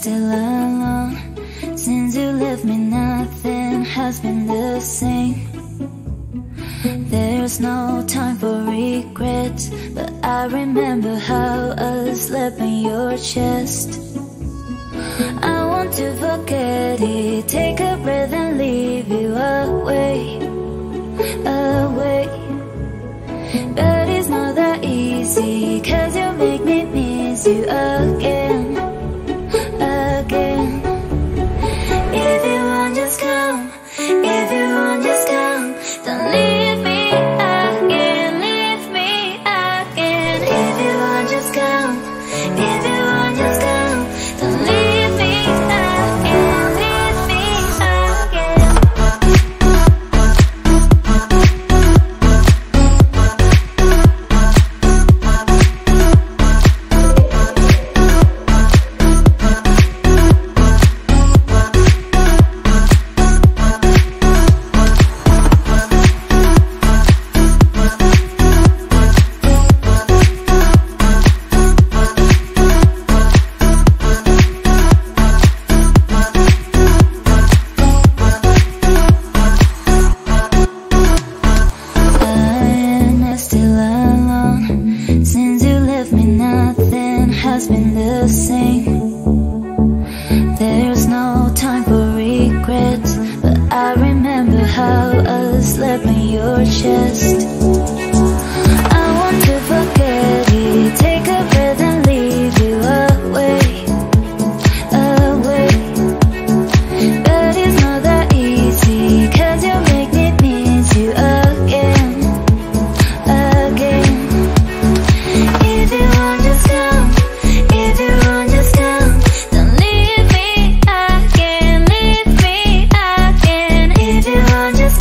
still alone. Since you left me, nothing has been the same. There's no time for regret, but I remember how I slept on your chest. I want to forget it, take a breath and leave you away, away. But it's not that easy, cause you make me miss you again, again. If you want, just come, if you want, just come. Don't leave me again, leave me again. If you want, just come, if you want, just come. Just